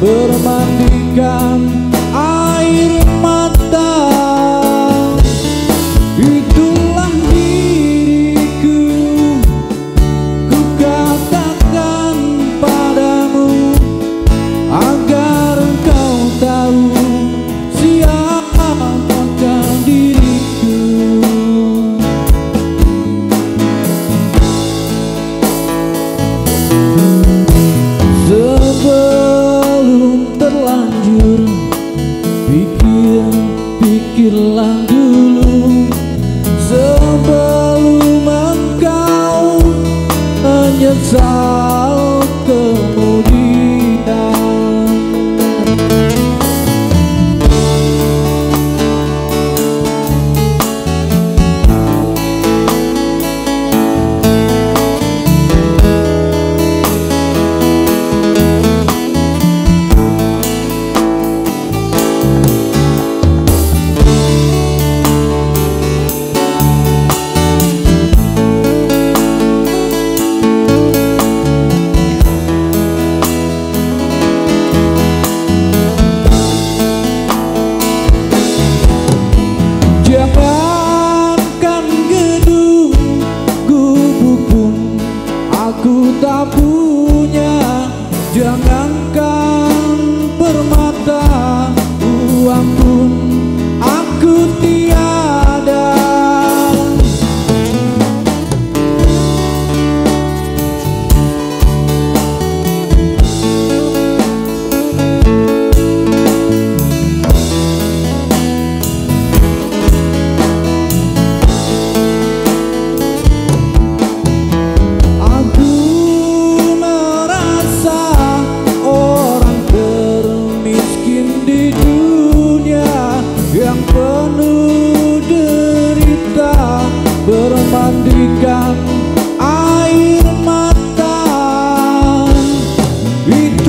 bermandikan air mata.